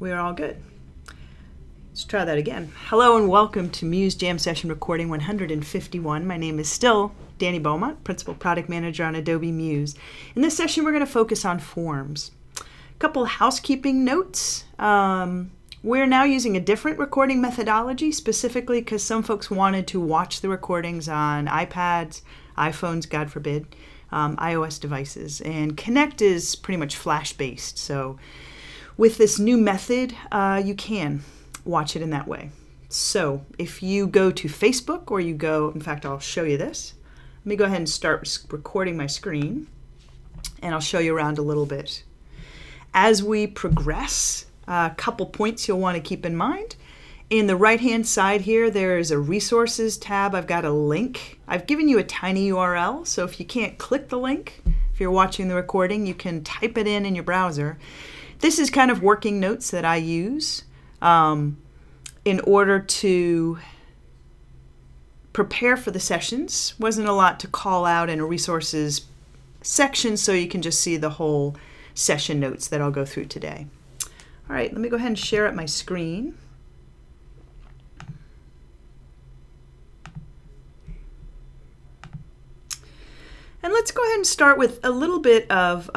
we're all good. Let's try that again. Hello and welcome to Muse Jam Session Recording 151. My name is still Dani Beaumont, Principal Product Manager on Adobe Muse. In this session, we're going to focus on forms. A couple of housekeeping notes. We're now using a different recording methodology, specifically because some folks wanted to watch the recordings on iPads, iPhones, God forbid, iOS devices. And Connect is pretty much Flash-based, so with this new method, you can watch it in that way. So if you go to Facebook or you go, in fact, I'll show you this. Let me go ahead and start recording my screen, and I'll show you around a little bit. As we progress, a couple points you'll want to keep in mind. In the right-hand side here, there is a resources tab. I've got a link. I've given you a tiny URL, so if you can't click the link, if you're watching the recording, you can type it in your browser. This is kind of working notes that I use in order to prepare for the sessions. Wasn't a lot to call out in a resources section, so you can just see the whole session notes that I'll go through today. All right, let me go ahead and share up my screen. And let's go ahead and start with a little bit of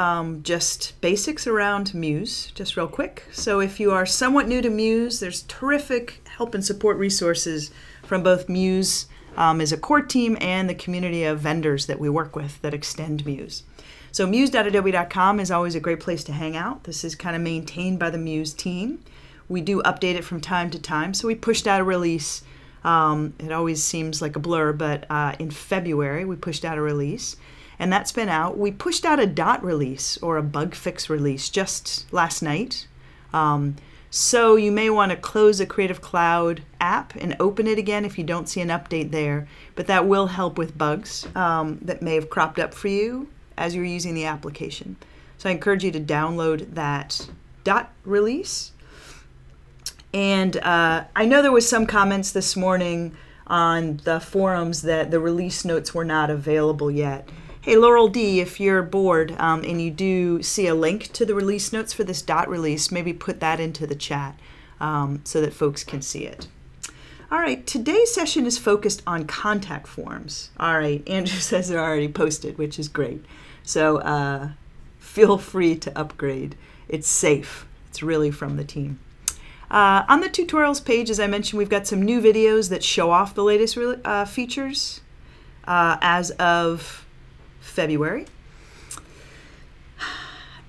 just basics around Muse, just real quick. So if you are somewhat new to Muse, there's terrific help and support resources from both Muse as a core team and the community of vendors that we work with that extend Muse. So muse.adobe.com is always a great place to hang out. This is kind of maintained by the Muse team. We do update it from time to time. So we pushed out a release. It always seems like a blur, but in February we pushed out a release, and that's been out. We pushed out a dot release or a bug fix release just last night. So you may want to close a Creative Cloud app and open it again if you don't see an update there, but that will help with bugs that may have cropped up for you as you're using the application. So I encourage you to download that dot release. And I know there was some comments this morning on the forums that the release notes were not available yet. Hey, Laurel D, if you're bored and you do see a link to the release notes for this dot release, maybe put that into the chat so that folks can see it. All right, today's session is focused on contact forms. All right, Andrew says they're already posted, which is great. So feel free to upgrade. It's safe. It's really from the team. On the tutorials page, as I mentioned, we've got some new videos that show off the latest features as of February.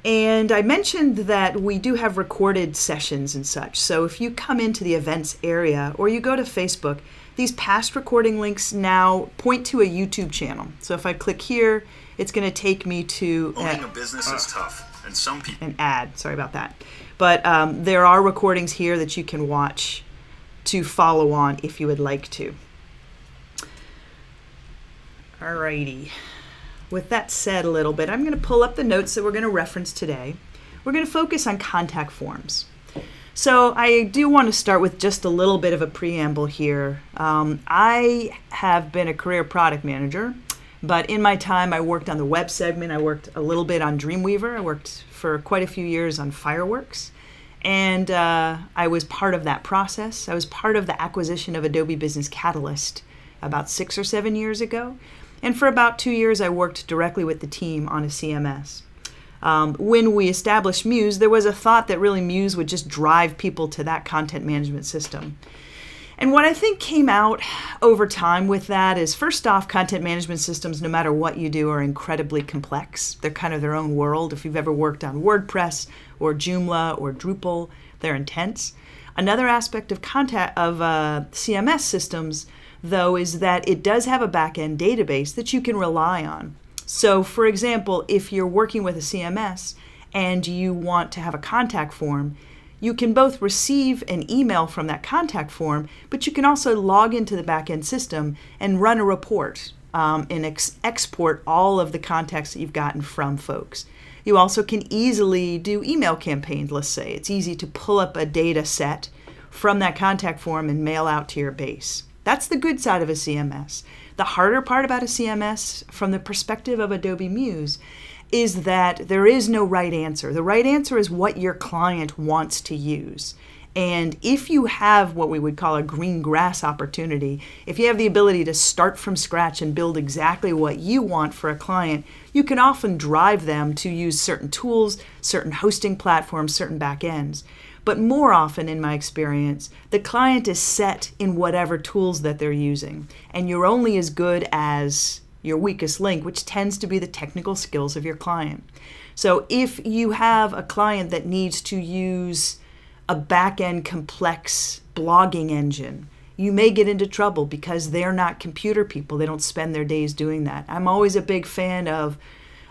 And I mentioned that we do have recorded sessions and such. So if you come into the events area or you go to Facebook, these past recording links now point to a YouTube channel. So if I click here, it's going to take me to owning a business is tough, and some people an ad. Sorry about that. But there are recordings here that you can watch to follow on if you would like to. Alrighty. With that said a little bit, I'm going to pull up the notes that we're going to reference today. We're going to focus on contact forms. So I do want to start with just a little bit of a preamble here. I have been a career product manager, but in my time I worked on the web segment, I worked a little bit on Dreamweaver, I worked for quite a few years on Fireworks, and I was part of that process. I was part of the acquisition of Adobe Business Catalyst about 6 or 7 years ago. And for about 2 years, I worked directly with the team on a CMS. When we established Muse, there was a thought that really Muse would just drive people to that content management system. And what I think came out over time with that is, first off, content management systems, no matter what you do, are incredibly complex. They're kind of their own world. If you've ever worked on WordPress or Joomla or Drupal, they're intense. Another aspect of CMS systems, though, is that it does have a back-end database that you can rely on. So, for example, if you're working with a CMS and you want to have a contact form, you can both receive an email from that contact form, but you can also log into the back-end system and run a report and export all of the contacts that you've gotten from folks. You also can easily do email campaigns, let's say. It's easy to pull up a data set from that contact form and mail out to your base. That's the good side of a CMS. The harder part about a CMS from the perspective of Adobe Muse is that there is no right answer. The right answer is what your client wants to use. And if you have what we would call a green grass opportunity, if you have the ability to start from scratch and build exactly what you want for a client, you can often drive them to use certain tools, certain hosting platforms, certain backends. But more often, in my experience, the client is set in whatever tools that they're using, and you're only as good as your weakest link, which tends to be the technical skills of your client. So if you have a client that needs to use a back-end complex blogging engine, you may get into trouble because they're not computer people. They don't spend their days doing that. I'm always a big fan of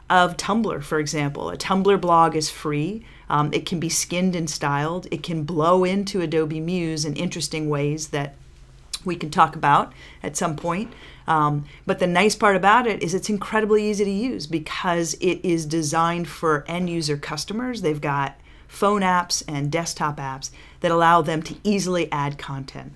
Tumblr, for example. A Tumblr blog is free. It can be skinned and styled. It can blow into Adobe Muse in interesting ways that we can talk about at some point. But the nice part about it is it's incredibly easy to use because it is designed for end-user customers. They've got phone apps and desktop apps that allow them to easily add content.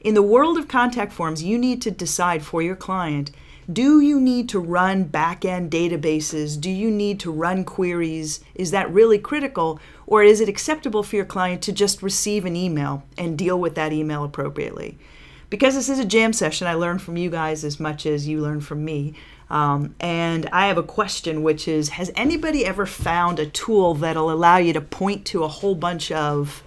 In the world of contact forms, you need to decide for your client, do you need to run back-end databases? Do you need to run queries? Is that really critical? Or is it acceptable for your client to just receive an email and deal with that email appropriately? Because this is a jam session, I learn from you guys as much as you learn from me. And I have a question, which is, has anybody ever found a tool that'll allow you to point to a whole bunch of,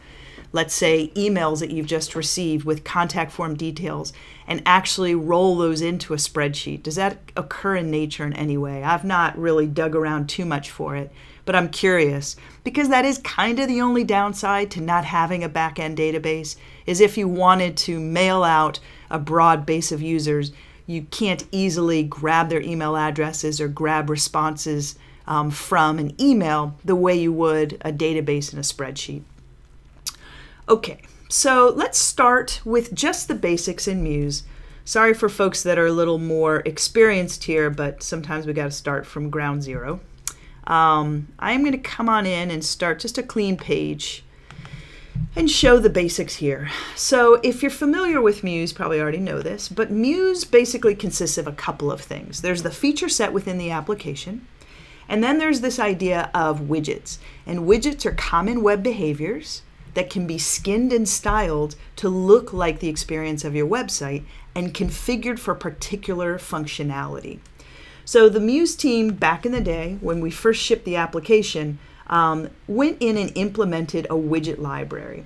let's say, emails that you've just received with contact form details and actually roll those into a spreadsheet? Does that occur in nature in any way? I've not really dug around too much for it, but I'm curious, because that is kind of the only downside to not having a back-end database, is if you wanted to mail out a broad base of users, you can't easily grab their email addresses or grab responses from an email the way you would a database in a spreadsheet. Okay, so let's start with just the basics in Muse. Sorry for folks that are a little more experienced here, but sometimes we got to start from ground zero. I'm going to come on in and start just a clean page and show the basics here. So if you're familiar with Muse, probably already know this, but Muse basically consists of a couple of things. There's the feature set within the application, and then there's this idea of widgets. And widgets are common web behaviors that can be skinned and styled to look like the experience of your website and configured for particular functionality. So the Muse team back in the day, when we first shipped the application, went in and implemented a widget library.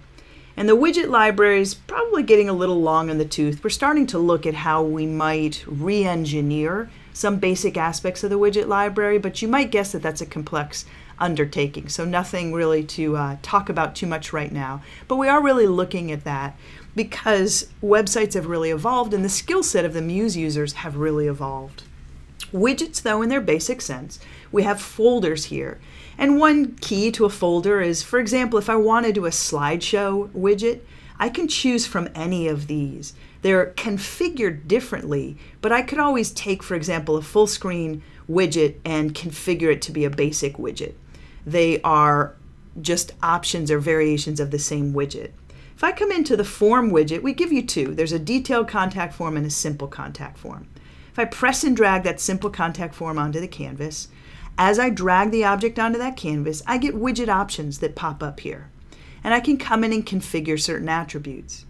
And the widget library is probably getting a little long in the tooth. We're starting to look at how we might re-engineer some basic aspects of the widget library, but you might guess that that's a complex undertaking. So nothing really to talk about too much right now, but we are really looking at that because websites have really evolved and the skill set of the Muse users have really evolved. Widgets, though, in their basic sense, we have folders here. And one key to a folder is, for example, if I want to do a slideshow widget, I can choose from any of these. They're configured differently, but I could always take, for example, a full screen widget and configure it to be a basic widget. They are just options or variations of the same widget. If I come into the form widget, we give you two. There's a detailed contact form and a simple contact form. If I press and drag that simple contact form onto the canvas, as I drag the object onto that canvas, I get widget options that pop up here. And I can come in and configure certain attributes.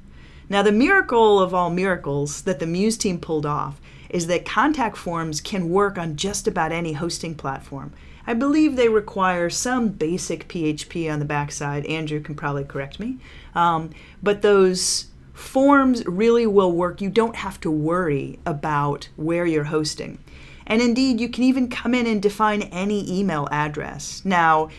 Now, the miracle of all miracles that the Muse team pulled off is that contact forms can work on just about any hosting platform. I believe they require some basic PHP on the backside. Andrew can probably correct me. But those forms really will work. You don't have to worry about where you're hosting. And indeed, you can even come in and define any email address. Now,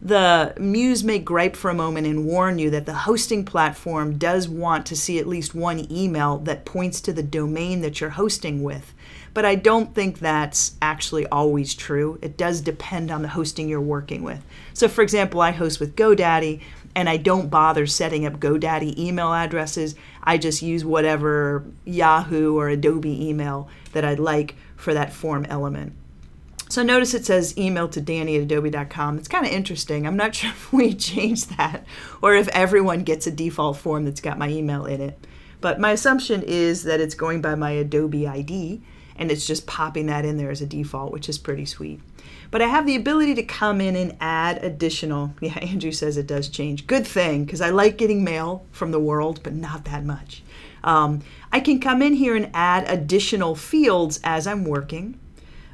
the Muse may gripe for a moment and warn you that the hosting platform does want to see at least one email that points to the domain that you're hosting with. But I don't think that's actually always true. It does depend on the hosting you're working with. So for example, I host with GoDaddy, and I don't bother setting up GoDaddy email addresses. I just use whatever Yahoo or Adobe email that I'd like for that form element. So notice it says email to danny@adobe.com. It's kind of interesting. I'm not sure if we changed that or if everyone gets a default form that's got my email in it. But my assumption is that it's going by my Adobe ID. and it's just popping that in there as a default, which is pretty sweet. But I have the ability to come in and add additional, yeah, Andrew says it does change. Good thing, because I like getting mail from the world, but not that much. I can come in here and add additional fields as I'm working,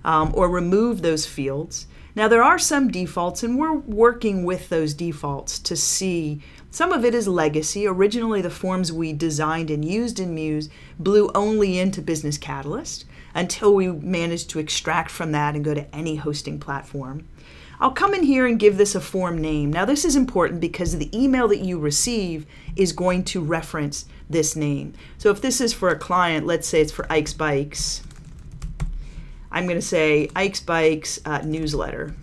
or remove those fields. Now there are some defaults, and we're working with those defaults to see, some of it is legacy. Originally the forms we designed and used in Muse blew only into Business Catalyst until we managed to extract from that and go to any hosting platform. I'll come in here and give this a form name. Now this is important because the email that you receive is going to reference this name. So if this is for a client, let's say it's for Ike's Bikes, I'm going to say Ike's Bikes newsletter,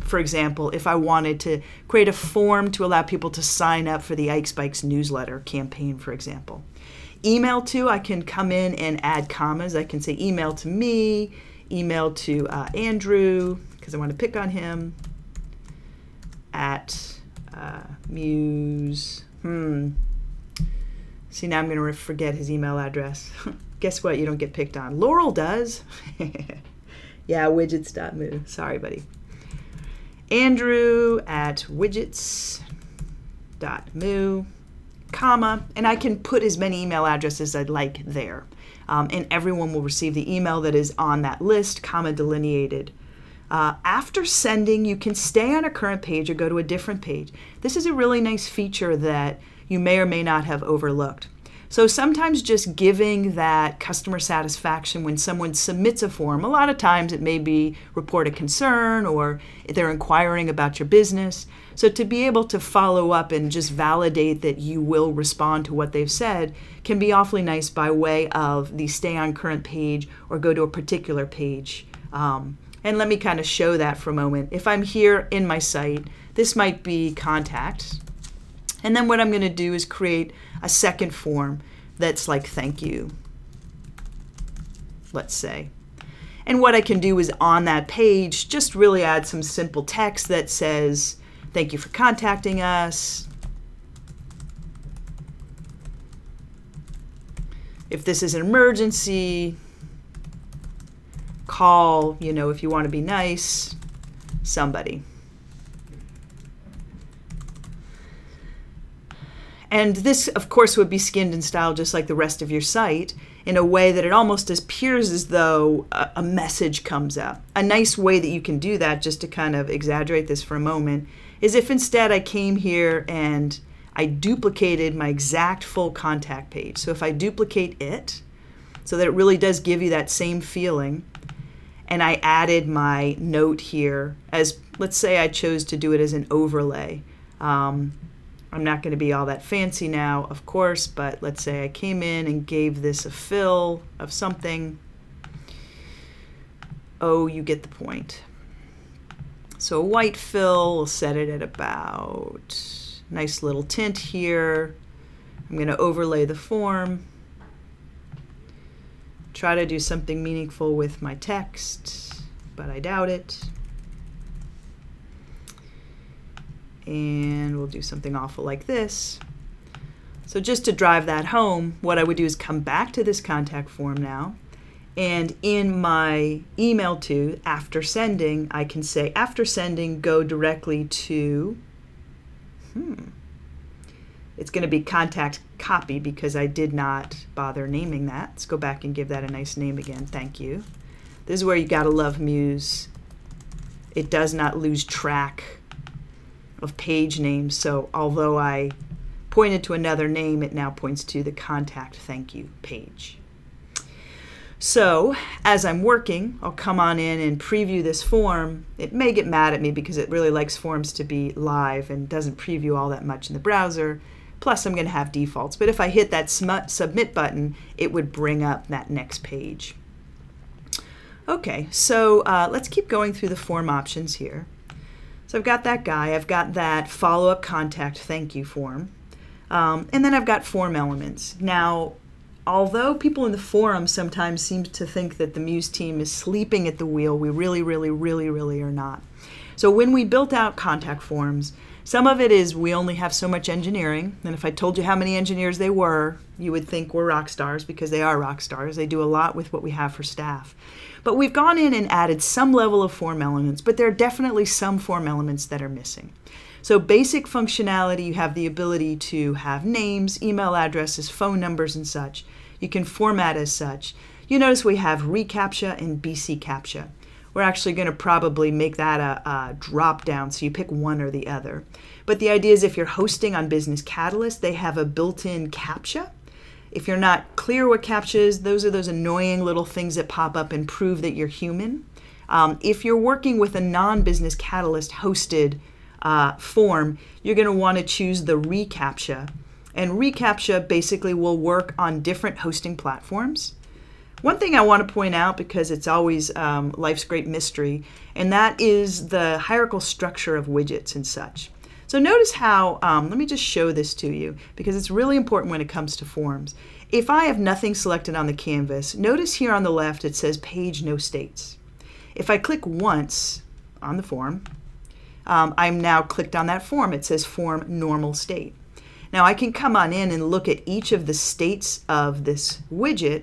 for example, if I wanted to create a form to allow people to sign up for the Ike's Bikes newsletter campaign, for example. Email to, I can come in and add commas. I can say email to me, email to Andrew, because I want to pick on him, at Muse. See, now I'm going to forget his email address. Guess what? You don't get picked on. Laurel does. Yeah, widgets.moo. Sorry, buddy. Andrew at widgets.moo, comma, and I can put as many email addresses as I'd like there. And everyone will receive the email that is on that list, comma delineated. After sending, you can stay on a current page or go to a different page. This is a really nice feature that you may or may not have overlooked. So sometimes just giving that customer satisfaction when someone submits a form, a lot of times it may be report a concern or they're inquiring about your business. So to be able to follow up and just validate that you will respond to what they've said can be awfully nice by way of the stay on current page or go to a particular page. And let me kind of show that for a moment. If I'm here in my site, this might be contact. And then what I'm going to do is create a second form that's like thank you, let's say. And what I can do is on that page just really add some simple text that says thank you for contacting us. If this is an emergency, call, you know, if you want to be nice, somebody. And this, of course, would be skinned and styled just like the rest of your site in a way that it almost appears as though a message comes up. A nice way that you can do that, just to kind of exaggerate this for a moment, is if instead I came here and I duplicated my exact full contact page. So if I duplicate it so that it really does give you that same feeling, and I added my note here as, let's say I chose to do it as an overlay. I'm not going to be all that fancy now, of course, but let's say I came in and gave this a fill of something. Oh, you get the point. So a white fill, we'll set it at about, nice little tint here. I'm going to overlay the form. Try to do something meaningful with my text, but I doubt it. And we'll do something awful like this. So just to drive that home, what I would do is come back to this contact form now, and in my email to after sending, I can say after sending go directly to, it's going to be contact copy because I did not bother naming that. Let's go back and give that a nice name again. Thank you. This is where you gotta love Muse. It does not lose track of page names, so although I pointed to another name, it now points to the contact thank you page. So as I'm working, I'll come on in and preview this form. It may get mad at me because it really likes forms to be live and doesn't preview all that much in the browser. Plus I'm going to have defaults, but if I hit that submit button, it would bring up that next page. Okay, so let's keep going through the form options here. So I've got that guy, I've got that follow-up contact thank you form, and then I've got form elements. Now, although people in the forum sometimes seem to think that the Muse team is sleeping at the wheel, we really, really, really, really are not. So when we built out contact forms, Some of it is we only have so much engineering, and if I told you how many engineers they were, you would think we're rock stars, because they are rock stars. They do a lot with what we have for staff. But we've gone in and added some level of form elements, but there are definitely some form elements that are missing. So basic functionality, you have the ability to have names, email addresses, phone numbers, and such. You can format as such. You notice we have ReCAPTCHA and BC CAPTCHA. We're actually going to probably make that a drop down, so you pick one or the other. But the idea is if you're hosting on Business Catalyst, they have a built-in CAPTCHA. If you're not clear what CAPTCHA is, those are those annoying little things that pop up and prove that you're human. If you're working with a non-Business Catalyst hosted form, you're going to want to choose the ReCAPTCHA. And ReCAPTCHA basically will work on different hosting platforms. One thing I want to point out, because it's always life's great mystery, and that is the hierarchical structure of widgets and such. So notice how, let me just show this to you, because it's really important when it comes to forms. If I have nothing selected on the canvas, notice here on the left it says page no states. If I click once on the form, I'm now clicked on that form. It says form normal state. Now I can come on in and look at each of the states of this widget.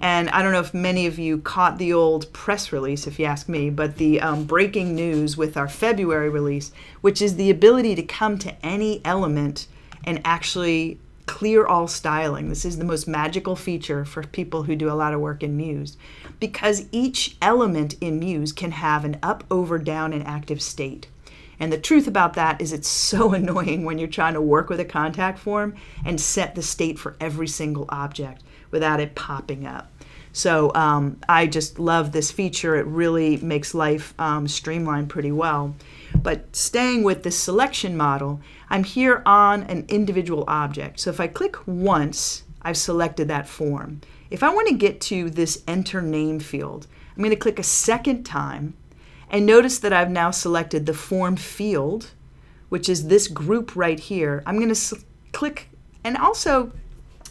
And I don't know if many of you caught the old press release, if you ask me, but the breaking news with our February release, which is the ability to come to any element and actually clear all styling. This is the most magical feature for people who do a lot of work in Muse, because each element in Muse can have an up, over, down, and active state. And the truth about that is it's so annoying when you're trying to work with a contact form and set the state for every single object without it popping up. So I just love this feature. It really makes life streamlined pretty well. But staying with the selection model, I'm here on an individual object. So if I click once, I've selected that form. If I want to get to this enter name field, I'm going to click a second time. And notice that I've now selected the form field, which is this group right here. I'm going to click, and also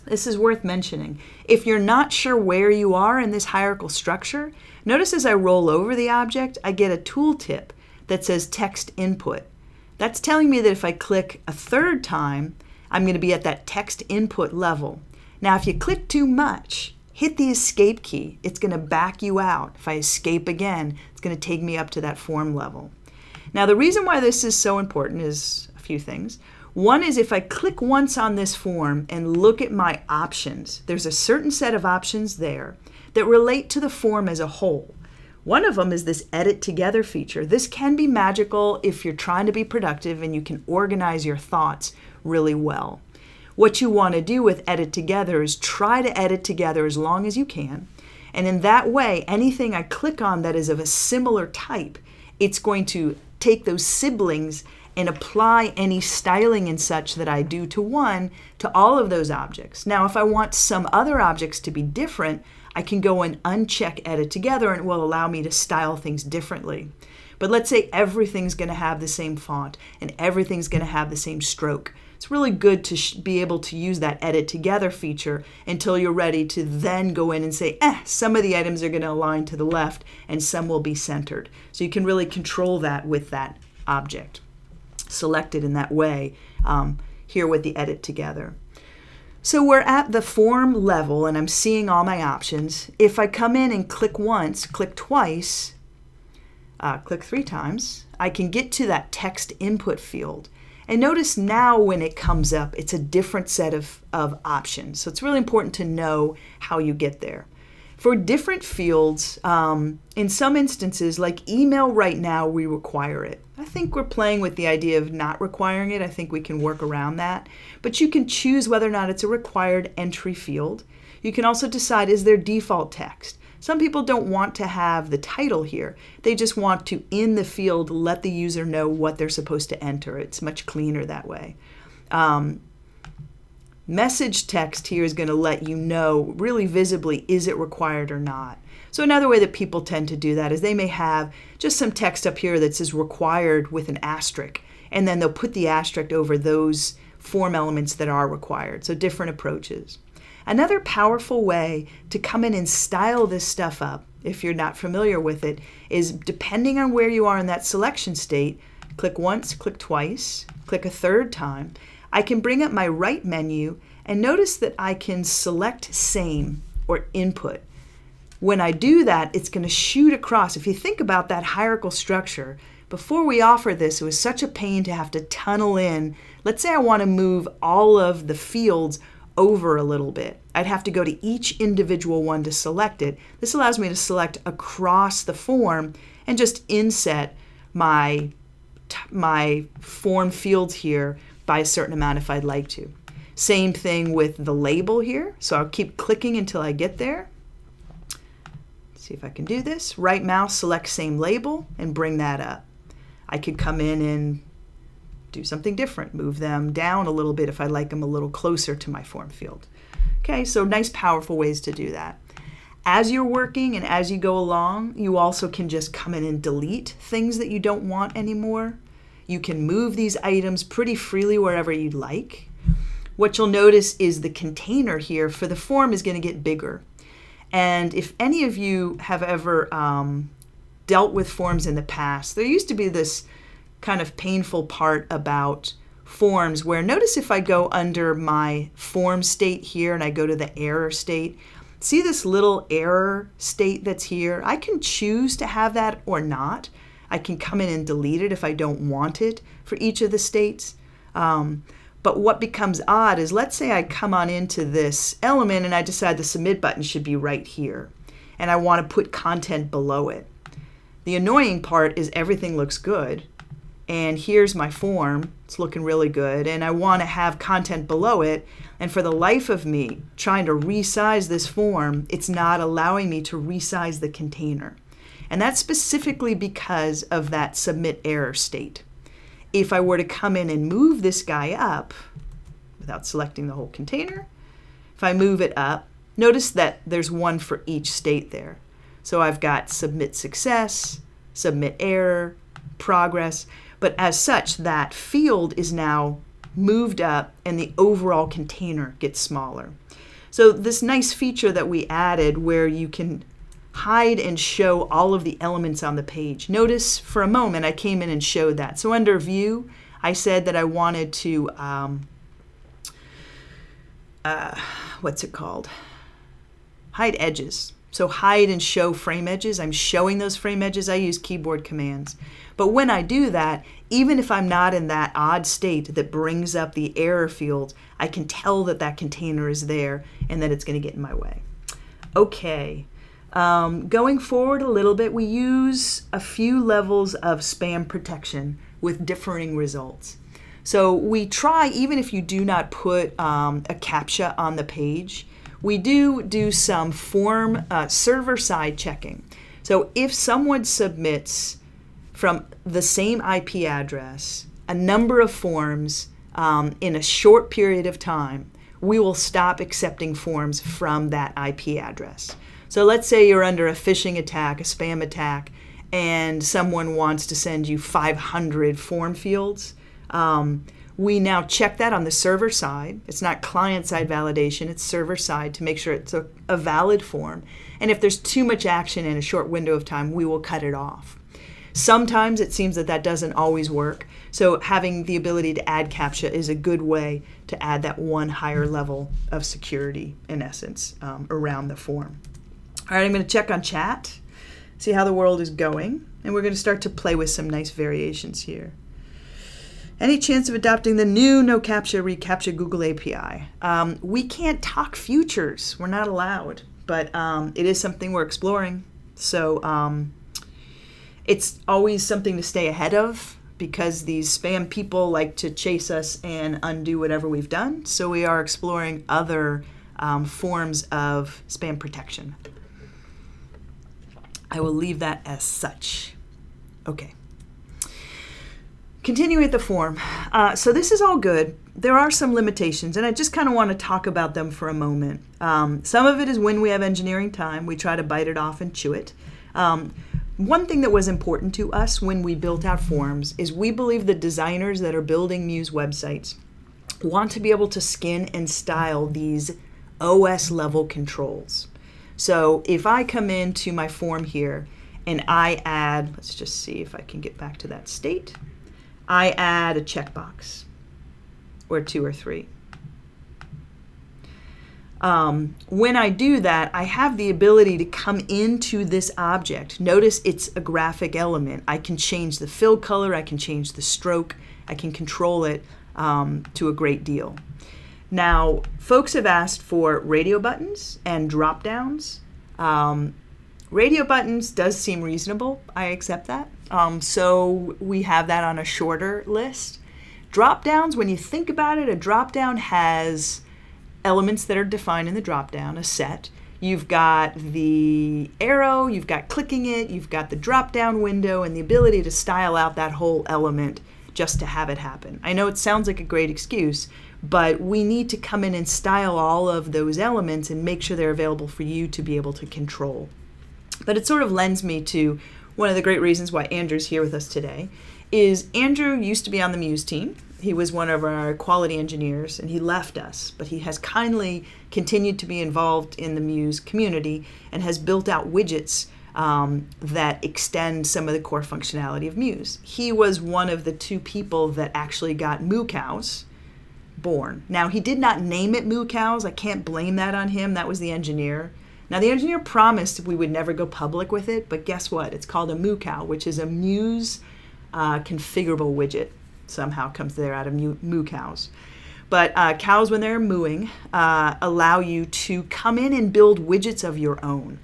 this is worth mentioning. If you're not sure where you are in this hierarchical structure, notice as I roll over the object, I get a tooltip that says text input. That's telling me that if I click a third time, I'm going to be at that text input level. Now, if you click too much, hit the escape key. It's going to back you out. If I escape again, it's going to take me up to that form level. Now, the reason why this is so important is a few things. One is if I click once on this form and look at my options, there's a certain set of options there that relate to the form as a whole. One of them is this edit together feature. This can be magical if you're trying to be productive and you can organize your thoughts really well. What you want to do with edit together is try to edit together as long as you can. And in that way, anything I click on that is of a similar type, it's going to take those siblings and apply any styling and such that I do to one to all of those objects. Now, if I want some other objects to be different, I can go and uncheck edit together and it will allow me to style things differently. But let's say everything's going to have the same font and everything's going to have the same stroke. It's really good to be able to use that edit together feature until you're ready to then go in and say, some of the items are going to align to the left and some will be centered. So you can really control that with that object selected in that way here with the edit together. So we're at the form level and I'm seeing all my options. If I come in and click once, click twice, click three times, I can get to that text input field. And notice now when it comes up, it's a different set of options. So it's really important to know how you get there. For different fields, in some instances, like email right now, we require it. I think we're playing with the idea of not requiring it. I think we can work around that. But you can choose whether or not it's a required entry field. You can also decide, is there default text? Some people don't want to have the title here. They just want to, in the field, let the user know what they're supposed to enter. It's much cleaner that way. Message text here is going to let you know really visibly, is it required or not? So another way that people tend to do that is they may have just some text up here that says required with an asterisk, and then they'll put the asterisk over those form elements that are required. So different approaches. Another powerful way to come in and style this stuff up, if you're not familiar with it, is depending on where you are in that selection state, click once, click twice, click a third time, I can bring up my right menu and notice that I can select same or input. When I do that, it's going to shoot across. If you think about that hierarchical structure, before we offer this, it was such a pain to have to tunnel in. Let's say I want to move all of the fields over a little bit. I'd have to go to each individual one to select it. This allows me to select across the form and just inset my form fields here by a certain amount if I'd like to. Same thing with the label here. So I'll keep clicking until I get there. Let's see if I can do this. Right mouse, select same label, and bring that up. I could come in and do something different, move them down a little bit if I like them a little closer to my form field. Okay, so nice, powerful ways to do that. As you're working and as you go along, you also can just come in and delete things that you don't want anymore. You can move these items pretty freely wherever you'd like. What you'll notice is the container here for the form is going to get bigger. And if any of you have ever dealt with forms in the past, there used to be this kind of painful part about forms where, notice if I go under my form state here and I go to the error state, see this little error state that's here? I can choose to have that or not. I can come in and delete it if I don't want it for each of the states. But what becomes odd is, let's say I come on into this element and I decide the submit button should be right here and I want to put content below it. The annoying part is everything looks good. And here's my form, it's looking really good, and I want to have content below it, and for the life of me, trying to resize this form, it's not allowing me to resize the container. And that's specifically because of that submit error state. If I were to come in and move this guy up, without selecting the whole container, if I move it up, notice that there's one for each state there. So I've got submit success, submit error, progress. But as such, that field is now moved up and the overall container gets smaller. So this nice feature that we added where you can hide and show all of the elements on the page. Notice for a moment I came in and showed that. So under view, I said that I wanted to, what's it called? Hide edges. So hide and show frame edges. I'm showing those frame edges. I use keyboard commands. But when I do that, even if I'm not in that odd state that brings up the error field, I can tell that that container is there and that it's going to get in my way. Okay, going forward a little bit, we use a few levels of spam protection with differing results. So we try, even if you do not put a CAPTCHA on the page, we do some form server-side checking. So if someone submits from the same IP address a number of forms in a short period of time, we will stop accepting forms from that IP address. So let's say you're under a phishing attack, a spam attack, and someone wants to send you 500 form fields. We now check that on the server side. It's not client-side validation, it's server side to make sure it's a valid form. And if there's too much action in a short window of time, we will cut it off. Sometimes it seems that that doesn't always work. So having the ability to add CAPTCHA is a good way to add that one higher level of security, in essence, around the form. All right, I'm gonna check on chat, see how the world is going, and we're gonna start to play with some nice variations here. Any chance of adopting the new No CAPTCHA, ReCAPTCHA Google API? We can't talk futures. We're not allowed, but it is something we're exploring. So it's always something to stay ahead of because these spam people like to chase us and undo whatever we've done. So we are exploring other forms of spam protection. I will leave that as such. Okay. Continue with the form. So this is all good. There are some limitations, and I just kind of want to talk about them for a moment. Some of it is when we have engineering time, we try to bite it off and chew it. One thing that was important to us when we built out forms is we believe the designers that are building Muse websites want to be able to skin and style these OS level controls. So if I come into my form here and I add, let's just see if I can get back to that state. I add a checkbox or two or three. When I do that, I have the ability to come into this object. Notice it's a graphic element. I can change the fill color, I can change the stroke, I can control it to a great deal. Now, folks have asked for radio buttons and drop downs. Radio buttons does seem reasonable. I accept that. So we have that on a shorter list. Drop downs, when you think about it, a drop down has elements that are defined in the drop down, a set. You've got the arrow, you've got clicking it, you've got the drop down window, and the ability to style out that whole element just to have it happen. I know it sounds like a great excuse, but we need to come in and style all of those elements and make sure they're available for you to be able to control. But it sort of lends me to one of the great reasons why Andrew's here with us today is Andrew used to be on the Muse team. He was one of our quality engineers and he left us, but he has kindly continued to be involved in the Muse community and has built out widgets that extend some of the core functionality of Muse. He was one of the two people that actually got MooCows born. Now, he did not name it MooCows. I can't blame that on him. That was the engineer. Now, the engineer promised we would never go public with it, but guess what? It's called a MooCow, which is a Muse configurable widget. Somehow comes there out of MooCows. But cows, when they're mooing, allow you to come in and build widgets of your own.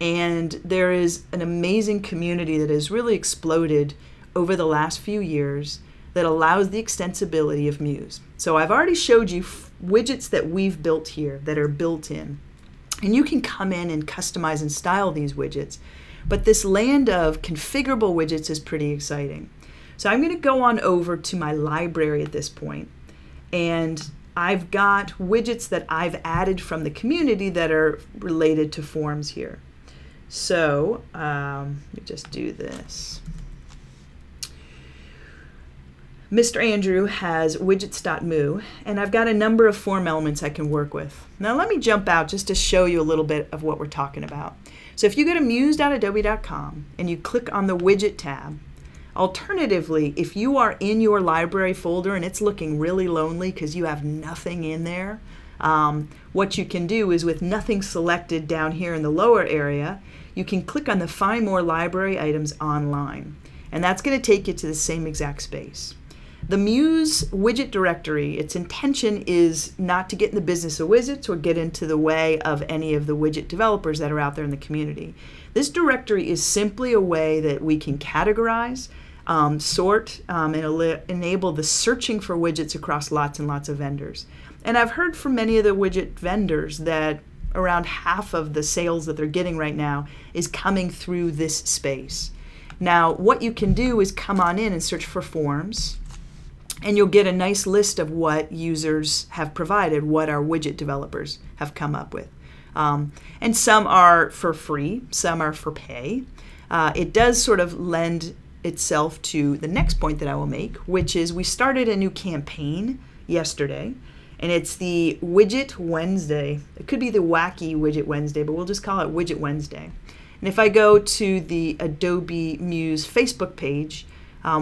And there is an amazing community that has really exploded over the last few years that allows the extensibility of Muse. So I've already showed you widgets that we've built here that are built in. And you can come in and customize and style these widgets. But this land of configurable widgets is pretty exciting. So I'm going to go on over to my library at this point, and I've got widgets that I've added from the community that are related to forms here. So let me just do this. Mr. Andrew has widgets.moo, and I've got a number of form elements I can work with. Now let me jump out just to show you a little bit of what we're talking about. So if you go to muse.adobe.com and you click on the widget tab, alternatively, if you are in your library folder and it's looking really lonely because you have nothing in there, what you can do is with nothing selected down here in the lower area, you can click on the Find More Library Items Online. And that's going to take you to the same exact space. The Muse widget directory, its intention is not to get in the business of widgets or get into the way of any of the widget developers that are out there in the community. This directory is simply a way that we can categorize, sort, and enable the searching for widgets across lots and lots of vendors. And I've heard from many of the widget vendors that around half of the sales that they're getting right now is coming through this space. Now, what you can do is come on in and search for forms, and you'll get a nice list of what users have provided, what our widget developers have come up with. And some are for free, some are for pay. It does sort of lend itself to the next point that I will make, which is we started a new campaign yesterday, and it's the Widget Wednesday. It could be the Wacky Widget Wednesday, but we'll just call it Widget Wednesday. And if I go to the Adobe Muse Facebook page,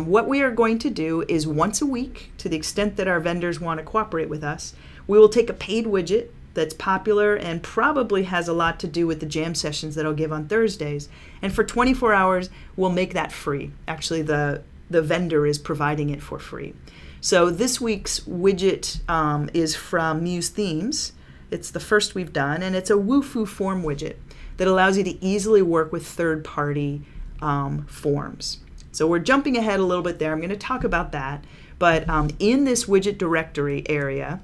what we are going to do is once a week, to the extent that our vendors want to cooperate with us, we will take a paid widget that's popular and probably has a lot to do with the jam sessions that I'll give on Thursdays. And for 24 hours, we'll make that free. Actually, the vendor is providing it for free. So this week's widget is from Muse Themes. It's the first we've done, and it's a Wufoo form widget that allows you to easily work with third-party forms. So we're jumping ahead a little bit there. I'm going to talk about that. But in this widget directory area,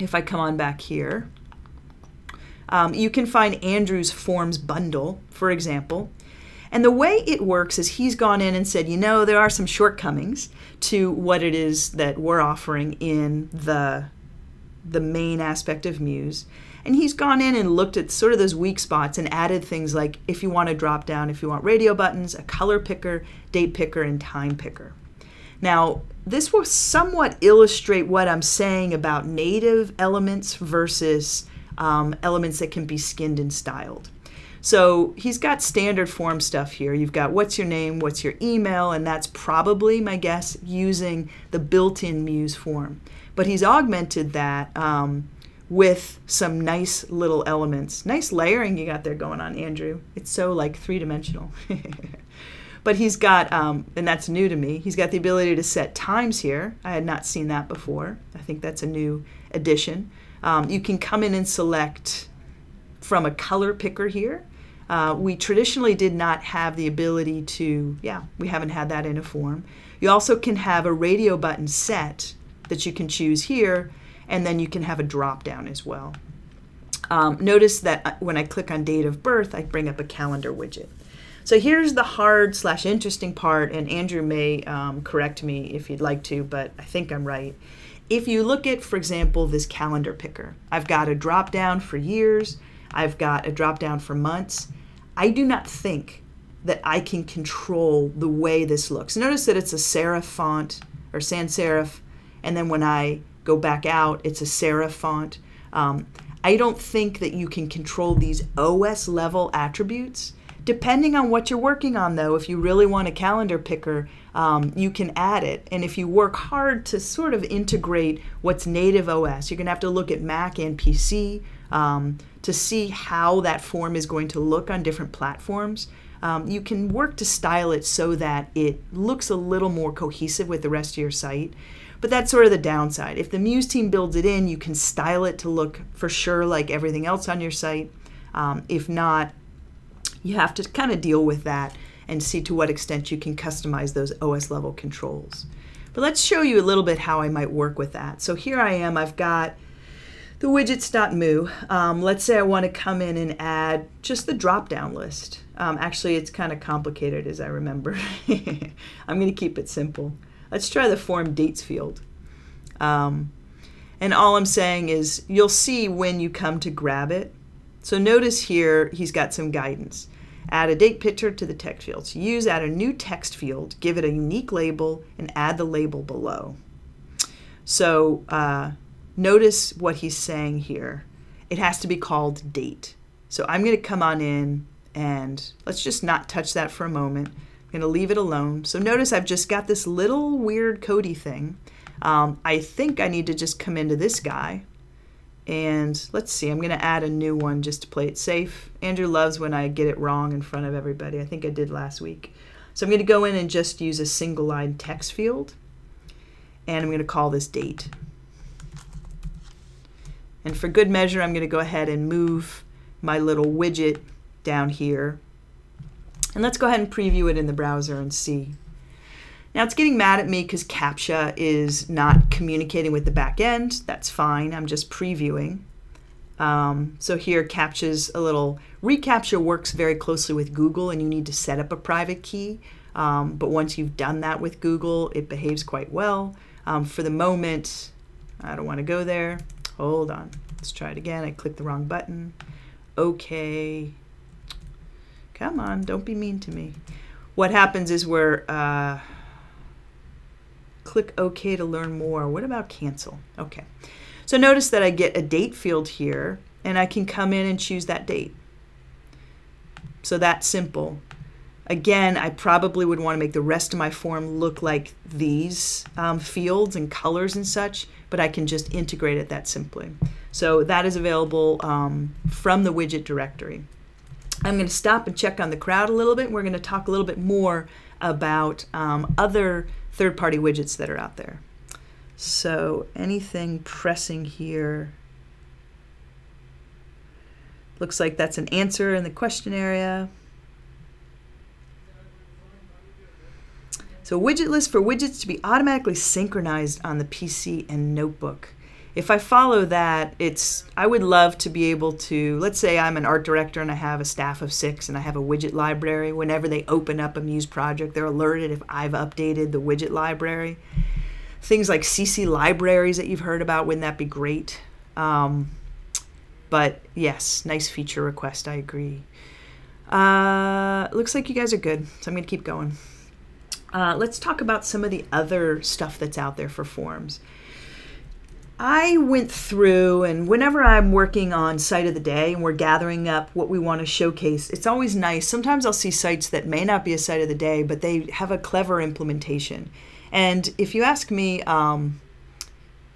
if I come on back here, you can find Andrew's forms bundle, for example. And the way it works is he's gone in and said, you know, there are some shortcomings to what it is that we're offering in the main aspect of Muse. And he's gone in and looked at sort of those weak spots and added things like if you want a drop down, if you want radio buttons, a color picker, date picker, and time picker. Now, this will somewhat illustrate what I'm saying about native elements versus elements that can be skinned and styled. So he's got standard form stuff here. You've got what's your name, what's your email, and that's probably, my guess, using the built-in Muse form. But he's augmented that with some nice little elements. Nice layering you got there going on, Andrew. It's so like three-dimensional. But he's got, and that's new to me, he's got the ability to set times here. I had not seen that before. I think that's a new addition. You can come in and select from a color picker here. We traditionally did not have the ability to, we haven't had that in a form. You also can have a radio button set that you can choose here, and then you can have a drop down as well. Notice that when I click on date of birth, I bring up a calendar widget. So here's the hard / interesting part, and Andrew may correct me if you'd like to, but I think I'm right. If you look at, for example, this calendar picker, I've got a drop down for years, I've got a drop down for months. I do not think that I can control the way this looks. Notice that it's a serif font or sans serif, and then when I go back out, it's a serif font. I don't think that you can control these OS level attributes. Depending on what you're working on, though, if you really want a calendar picker, you can add it. And if you work hard to sort of integrate what's native OS, you're going to have to look at Mac and PC to see how that form is going to look on different platforms. You can work to style it so that it looks a little more cohesive with the rest of your site. But that's sort of the downside. If the Muse team builds it in, you can style it to look for sure like everything else on your site. If not, you have to kind of deal with that and see to what extent you can customize those OS level controls. But let's show you a little bit how I might work with that. So here I am, I've got the widgets.moo. Let's say I want to come in and add just the drop-down list. Actually, it's kind of complicated as I remember. I'm going to keep it simple. Let's try the form dates field. And all I'm saying is you'll see when you come to grab it. So notice here, he's got some guidance. Add a date picture to the text field. So use add a new text field, give it a unique label, and add the label below. So notice what he's saying here. It has to be called date. So I'm going to come on in, and let's just not touch that for a moment. I'm going to leave it alone. So notice I've just got this little weird codey thing. I think I need to just come into this guy. And let's see, I'm going to add a new one just to play it safe. Andrew loves when I get it wrong in front of everybody. I think I did last week. So I'm going to go in and just use a single line text field. And I'm going to call this date. And for good measure, I'm going to go ahead and move my little widget down here. And let's go ahead and preview it in the browser and see. Now it's getting mad at me because CAPTCHA is not communicating with the back end. That's fine, I'm just previewing. So here CAPTCHA's a little, ReCAPTCHA works very closely with Google and you need to set up a private key. But once you've done that with Google, it behaves quite well. For the moment, I don't want to go there. Hold on, let's try it again. I clicked the wrong button. Okay, come on, don't be mean to me. What happens is we're, click OK to learn more. What about cancel? Okay. So notice that I get a date field here, and I can come in and choose that date. So that's simple. Again, I probably would want to make the rest of my form look like these fields and colors and such, but I can just integrate it that simply. So that is available from the widget directory. I'm going to stop and check on the crowd a little bit. We're going to talk a little bit more about other third-party widgets that are out there. So anything pressing here. Looks like that's an answer in the question area. So widget list for widgets to be automatically synchronized on the PC and notebook. If I follow that, it's, I would love to be able to, let's say I'm an art director and I have a staff of 6 and I have a widget library. Whenever they open up a Muse project, they're alerted if I've updated the widget library. Things like CC libraries that you've heard about, wouldn't that be great? But yes, nice feature request, I agree. Looks like you guys are good, so I'm going to keep going. Let's talk about some of the other stuff that's out there for forms. I went through, and whenever I'm working on Site of the Day and we're gathering up what we want to showcase, it's always nice. Sometimes I'll see sites that may not be a Site of the Day, but they have a clever implementation. And if you ask me,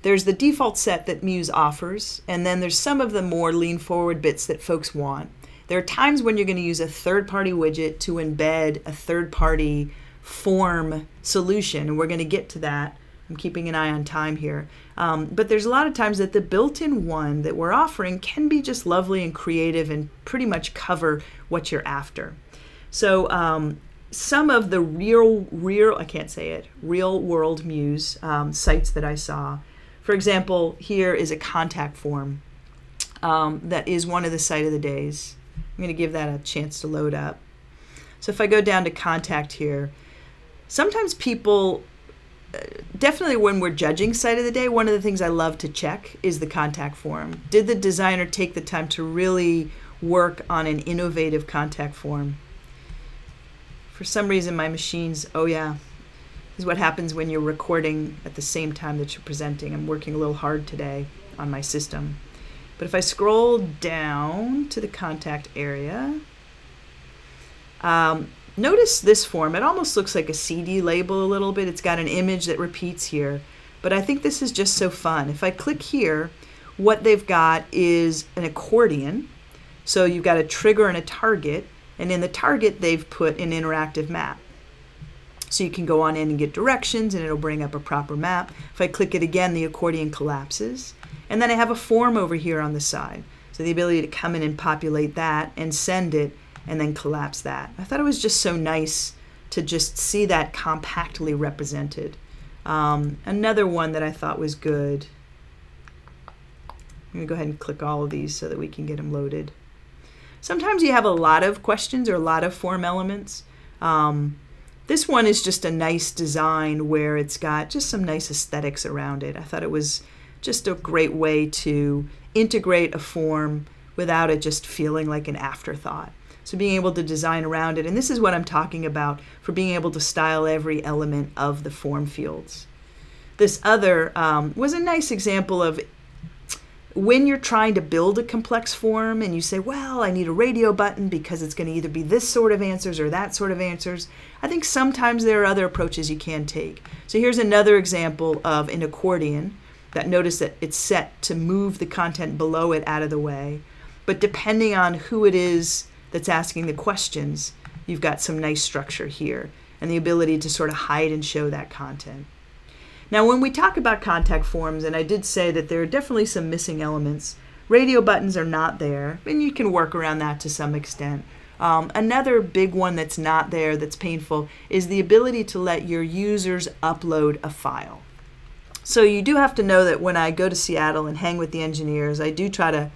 there's the default set that Muse offers, and then there's some of the more lean forward bits that folks want. There are times when you're going to use a third-party widget to embed a third-party form solution, and we're going to get to that. I'm keeping an eye on time here. But there's a lot of times that the built-in one that we're offering can be just lovely and creative and pretty much cover what you're after. So some of the real-world Muse sites that I saw, for example, here is a contact form that is one of the Site of the Days. I'm going to give that a chance to load up. So if I go down to contact here, sometimes people definitely when we're judging Site of the Day, one of the things I love to check is the contact form. Did the designer take the time to really work on an innovative contact form? For some reason, my machine's, oh yeah, this is what happens when you're recording at the same time that you're presenting. I'm working a little hard today on my system. But if I scroll down to the contact area, notice this form. It almost looks like a CD label a little bit. It's got an image that repeats here. But I think this is just so fun. If I click here, what they've got is an accordion. So you've got a trigger and a target. And in the target, they've put an interactive map. So you can go on in and get directions, and it'll bring up a proper map. If I click it again, the accordion collapses. And then I have a form over here on the side. So the ability to come in and populate that and send it and then collapse that. I thought it was just so nice to just see that compactly represented. Another one that I thought was good. I'm going to go ahead and click all of these so that we can get them loaded. Sometimes you have a lot of questions or a lot of form elements. This one is just a nice design where it's got just some nice aesthetics around it. I thought it was just a great way to integrate a form without it just feeling like an afterthought. So being able to design around it, and this is what I'm talking about for being able to style every element of the form fields. This other was a nice example of when you're trying to build a complex form and you say, well, I need a radio button because it's going to either be this sort of answers or that sort of answers. I think sometimes there are other approaches you can take. So here's another example of an accordion that notice that it's set to move the content below it out of the way. But depending on who it is that's asking the questions, you've got some nice structure here and the ability to sort of hide and show that content. Now, when we talk about contact forms, and I did say that there are definitely some missing elements, radio buttons are not there, and you can work around that to some extent. Another big one that's not there that's painful is the ability to let your users upload a file. So you do have to know that when I go to Seattle and hang with the engineers, I do try to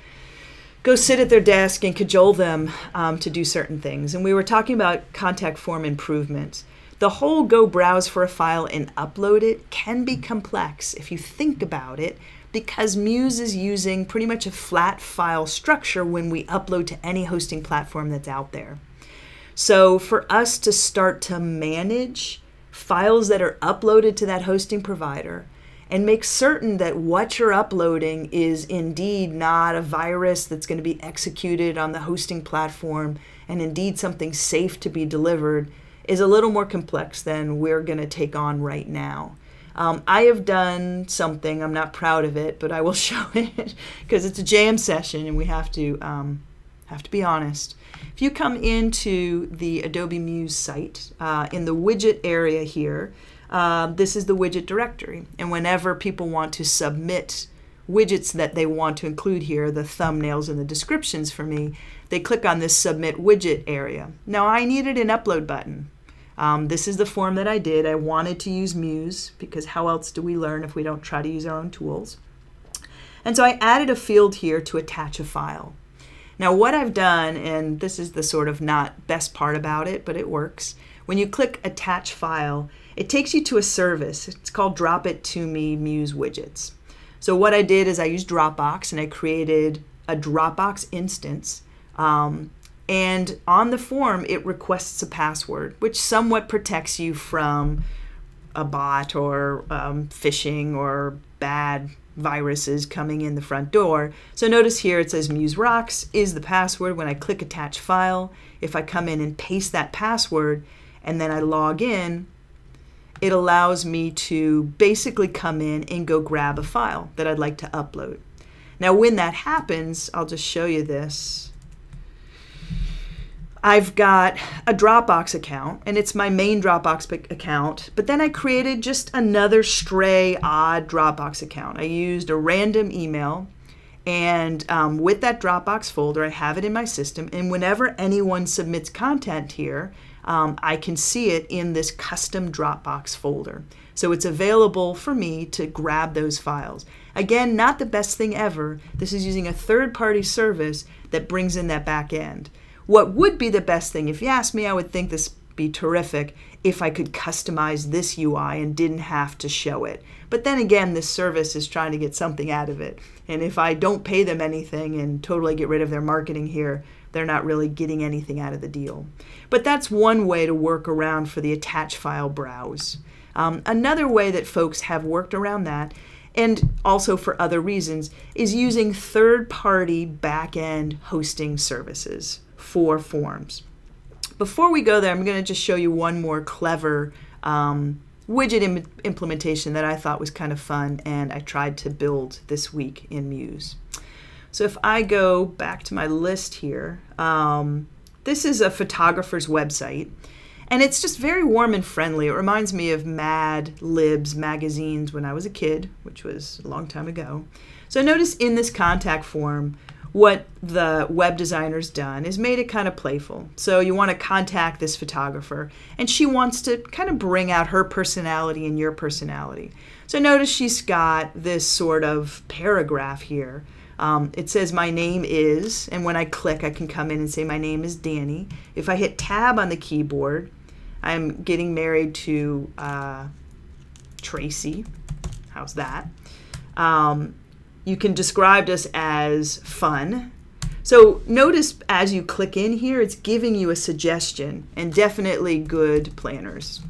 go sit at their desk and cajole them to do certain things. And we were talking about contact form improvements. The whole go browse for a file and upload it can be complex if you think about it, because Muse is using pretty much a flat file structure when we upload to any hosting platform that's out there. So for us to start to manage files that are uploaded to that hosting provider, and make certain that what you're uploading is indeed not a virus that's going to be executed on the hosting platform, and indeed something safe to be delivered, is a little more complex than we're going to take on right now. I have done something, I'm not proud of it, but I will show it because it's a jam session and we have to be honest. If you come into the Adobe Muse site, in the widget area here, this is the widget directory, and whenever people want to submit widgets that they want to include here, the thumbnails and the descriptions for me, they click on this submit widget area. Now I needed an upload button. This is the form that I did. I wanted to use Muse because how else do we learn if we don't try to use our own tools? And so I added a field here to attach a file. Now what I've done, and this is the sort of not best part about it, but it works, when you click attach file, it takes you to a service. It's called Drop It To Me Muse Widgets. So what I did is I used Dropbox and I created a Dropbox instance. And on the form, it requests a password, which somewhat protects you from a bot or phishing or bad viruses coming in the front door. So notice here it says Muse Rocks is the password. When I click attach file, if I come in and paste that password and then I log in, it allows me to basically come in and go grab a file that I'd like to upload. Now when that happens, I'll just show you this. I've got a Dropbox account, and it's my main Dropbox account, but then I created just another stray odd Dropbox account. I used a random email, and with that Dropbox folder, I have it in my system, and whenever anyone submits content here, I can see it in this custom Dropbox folder. So it's available for me to grab those files. Again, not the best thing ever. This is using a third-party service that brings in that back end. What would be the best thing? If you ask me, I would think this would be terrific if I could customize this UI and didn't have to show it. But then again, this service is trying to get something out of it. And if I don't pay them anything and totally get rid of their marketing here, they're not really getting anything out of the deal. But that's one way to work around for the attach file browse. Another way that folks have worked around that, and also for other reasons, is using third-party back-end hosting services for forms. Before we go there, I'm going to just show you one more clever widget implementation that I thought was kind of fun and I tried to build this week in Muse. So if I go back to my list here, this is a photographer's website, and it's just very warm and friendly. It reminds me of Mad Libs magazines when I was a kid, which was a long time ago. So notice in this contact form, what the web designer's done is made it kind of playful. So you want to contact this photographer, and she wants to kind of bring out her personality and your personality. So notice she's got this sort of paragraph here. It says my name is, and when I click, I can come in and say my name is Dani. If I hit tab on the keyboard, I'm getting married to Tracy. How's that? You can describe us as fun. So notice as you click in here, it's giving you a suggestion, and definitely good planners.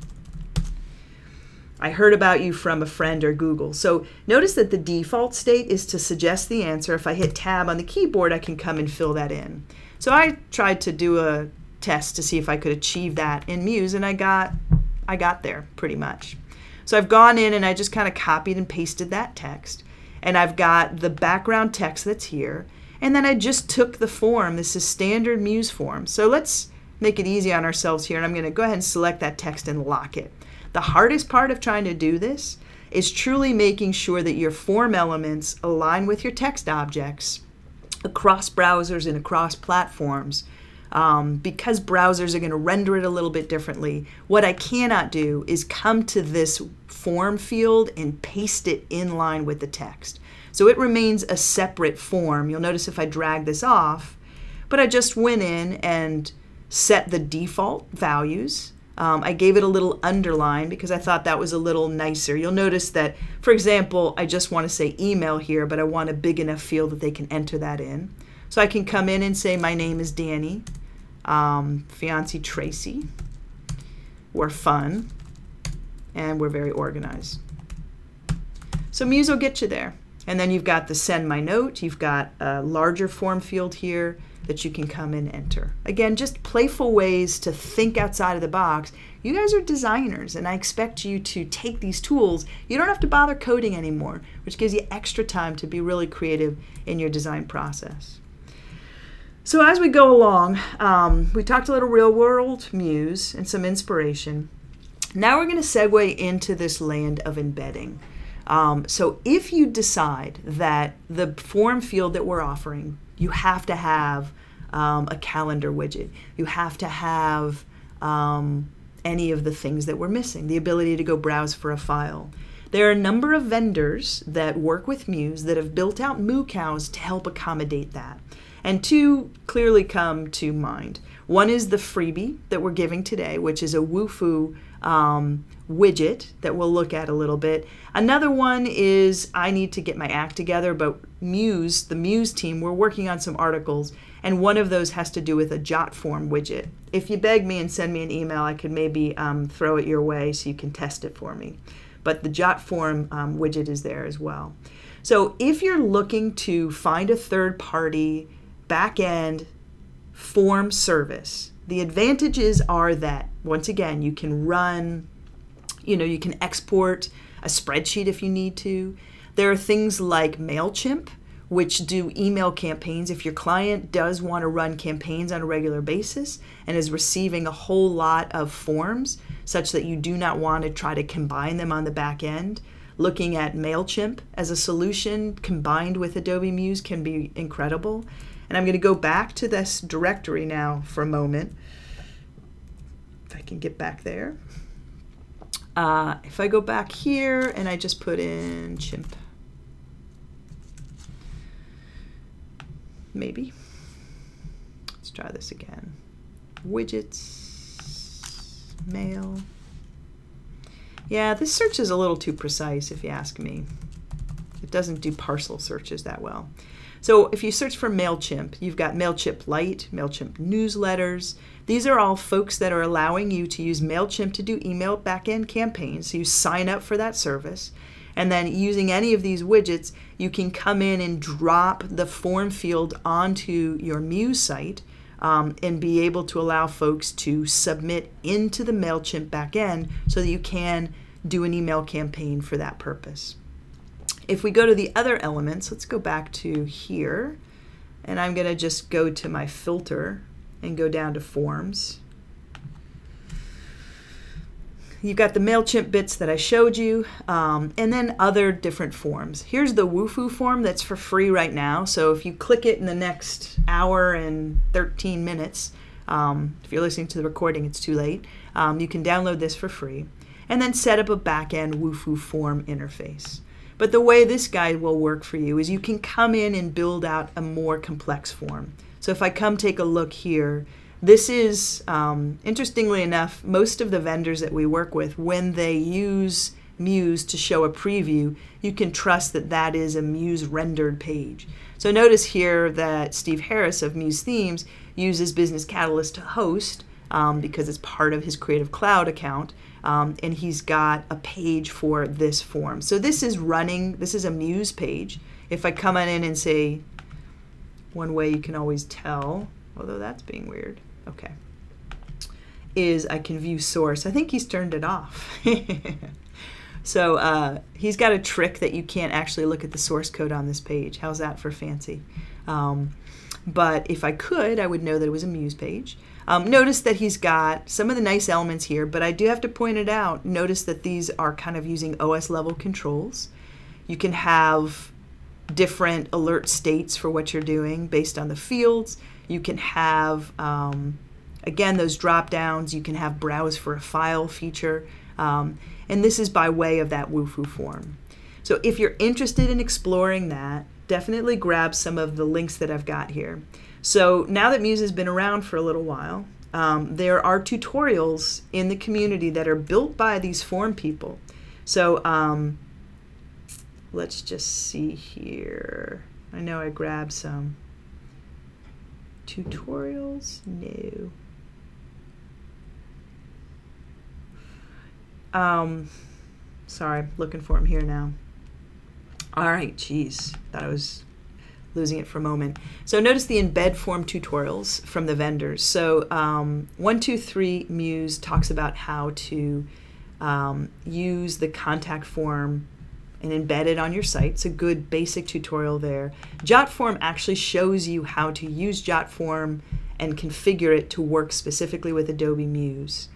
I heard about you from a friend or Google. So notice that the default state is to suggest the answer. If I hit tab on the keyboard, I can come and fill that in. So I tried to do a test to see if I could achieve that in Muse, and I got there pretty much. So I've gone in and I just kind of copied and pasted that text, and I've got the background text that's here, and then I just took the form. This is standard Muse form. So let's make it easy on ourselves here, and I'm going to go ahead and select that text and lock it. The hardest part of trying to do this is truly making sure that your form elements align with your text objects across browsers and across platforms, because browsers are going to render it a little bit differently. What I cannot do is come to this form field and paste it in line with the text. So it remains a separate form. You'll notice if I drag this off, but I just went in and set the default values. I gave it a little underline because I thought that was a little nicer. You'll notice that, for example, I just want to say email here, but I want a big enough field that they can enter that in. So I can come in and say my name is Dani, fiancé Tracy, we're fun, and we're very organized. So Muse will get you there. And then you've got the send my note. You've got a larger form field here that you can come and enter. Again, just playful ways to think outside of the box. You guys are designers, and I expect you to take these tools. You don't have to bother coding anymore, which gives you extra time to be really creative in your design process. So as we go along, we talked a little real world Muse and some inspiration. Now we're going to segue into this land of embedding. So if you decide that the form field that we're offering, you have to have a calendar widget. You have to have any of the things that we're missing, the ability to go browse for a file. There are a number of vendors that work with Muse that have built out MooCows to help accommodate that. And two clearly come to mind. One is the freebie that we're giving today, which is a Wufoo widget that we'll look at a little bit. Another one is, I need to get my act together, but Muse, the Muse team, we're working on some articles, and one of those has to do with a JotForm widget. If you beg me and send me an email, I could maybe throw it your way so you can test it for me. But the JotForm widget is there as well. So if you're looking to find a third-party back-end form service, the advantages are that, once again, you can run, you can export a spreadsheet if you need to. There are things like MailChimp, which do email campaigns. If your client does want to run campaigns on a regular basis and is receiving a whole lot of forms such that you do not want to try to combine them on the back end, looking at MailChimp as a solution combined with Adobe Muse can be incredible. And I'm going to go back to this directory now for a moment. If I can get back there. If I go back here and I just put in chimp, maybe. Let's try this again. Widgets, mail. Yeah, this search is a little too precise if you ask me. It doesn't do parcel searches that well. So if you search for MailChimp, you've got MailChimp Lite, MailChimp Newsletters. These are all folks that are allowing you to use MailChimp to do email backend campaigns. So you sign up for that service. And then using any of these widgets, you can come in and drop the form field onto your Muse site and be able to allow folks to submit into the MailChimp backend so that you can do an email campaign for that purpose. If we go to the other elements, let's go back to here. And I'm going to just go to my filter and go down to forms. You've got the MailChimp bits that I showed you, and then other different forms. Here's the Wufoo form that's for free right now. So if you click it in the next hour and 13 minutes, if you're listening to the recording, it's too late. You can download this for free and then set up a back-end Wufoo form interface. But the way this guide will work for you is you can come in and build out a more complex form. So if I come take a look here, this is, interestingly enough, most of the vendors that we work with, when they use Muse to show a preview, you can trust that that is a Muse rendered page. So notice here that Steve Harris of Muse Themes uses Business Catalyst to host because it's part of his Creative Cloud account, and he's got a page for this form. So this is running, this is a Muse page. If I come on in and say, one way you can always tell, although that's being weird, okay, is I can view source. I think he's turned it off. So he's got a trick that you can't actually look at the source code on this page. How's that for fancy? But if I could, I would know that it was a Muse page. Notice that he's got some of the nice elements here, but I do have to point it out. Notice that these are kind of using OS level controls. You can have different alert states for what you're doing based on the fields. You can have, again, those drop downs. You can have browse for a file feature. And this is by way of that Wufoo form. So if you're interested in exploring that, definitely grab some of the links that I've got here. So now that Muse has been around for a little while, there are tutorials in the community that are built by these form people. So let's just see here. I know I grabbed some. Tutorials? No. Sorry, looking for them here now. All right, geez, thought I was losing it for a moment. So notice the embed form tutorials from the vendors. So 123 Muse talks about how to use the contact form and embed it on your site. It's a good basic tutorial there. JotForm actually shows you how to use JotForm and configure it to work specifically with Adobe Muse.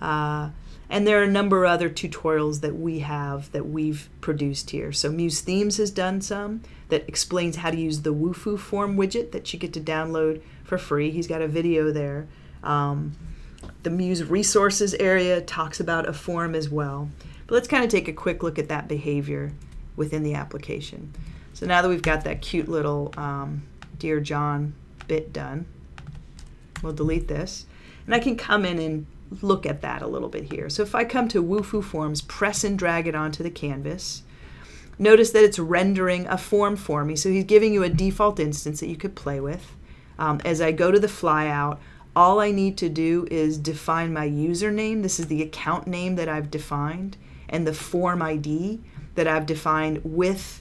And there are a number of other tutorials that we have that we've produced here. So Muse Themes has done some that explains how to use the Wufoo form widget that you get to download for free. He's got a video there. The Muse Resources area talks about a form as well. Let's kind of take a quick look at that behavior within the application. So now that we've got that cute little Dear John bit done, we'll delete this. And I can come in and look at that a little bit here. So if I come to Wufoo Forms, press and drag it onto the canvas. Notice that it's rendering a form for me. So he's giving you a default instance that you could play with. As I go to the flyout, all I need to do is define my username. This is the account name that I've defined, and the form ID that I've defined with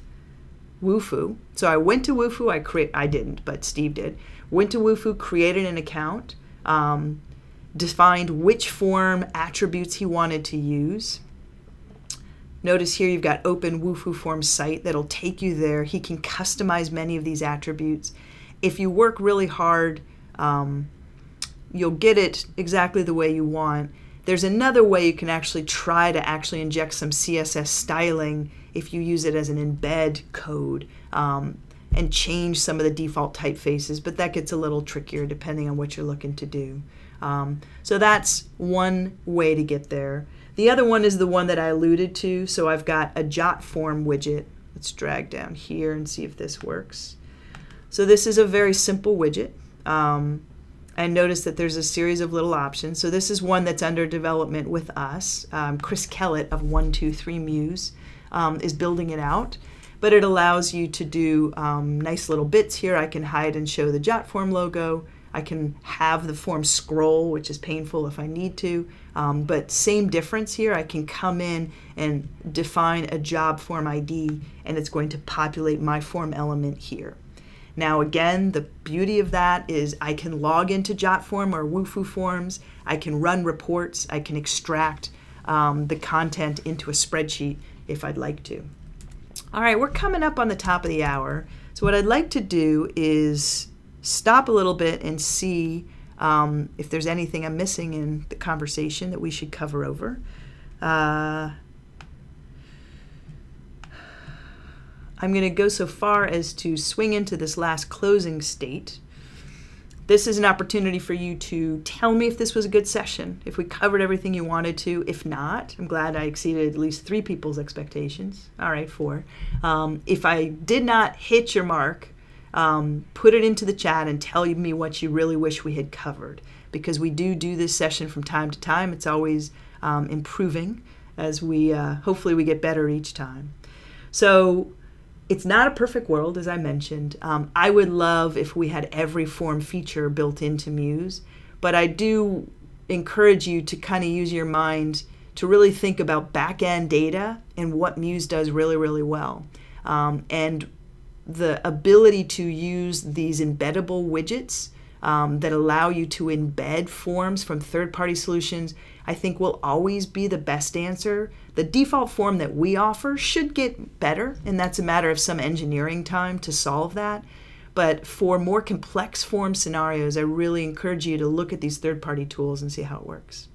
Wufoo. So I went to Wufoo. I didn't, but Steve did. Went to Wufoo, created an account, defined which form attributes he wanted to use. Notice here you've got open Wufoo form site that'll take you there. He can customize many of these attributes. If you work really hard, you'll get it exactly the way you want. There's another way you can actually try to actually inject some CSS styling if you use it as an embed code and change some of the default typefaces, but that gets a little trickier depending on what you're looking to do. So that's one way to get there. The other one is the one that I alluded to. So I've got a JotForm widget. Let's drag down here and see if this works. So this is a very simple widget. And notice that there's a series of little options. So this is one that's under development with us. Chris Kellett of 123 Muse is building it out. But it allows you to do nice little bits here. I can hide and show the JotForm logo. I can have the form scroll, which is painful if I need to. But same difference here. I can come in and define a job form ID, and it's going to populate my form element here. Now again, the beauty of that is I can log into JotForm or Wufoo forms, I can run reports, I can extract the content into a spreadsheet if I'd like to. All right, we're coming up on the top of the hour. So what I'd like to do is stop a little bit and see if there's anything I'm missing in the conversation that we should cover over. I'm going to go so far as to swing into this last closing state. This is an opportunity for you to tell me if this was a good session, if we covered everything you wanted to. If not, I'm glad I exceeded at least 3 people's expectations. All right, 4. If I did not hit your mark, put it into the chat and tell me what you really wish we had covered, because we do this session from time to time. It's always improving as we hopefully we get better each time. So it's not a perfect world, as I mentioned. I would love if we had every form feature built into Muse, but I do encourage you to kind of use your mind to really think about back-end data and what Muse does really, really well. And the ability to use these embeddable widgets that allow you to embed forms from third-party solutions, I think will always be the best answer. The default form that we offer should get better, and that's a matter of some engineering time to solve that. But for more complex form scenarios, I really encourage you to look at these third-party tools and see how it works.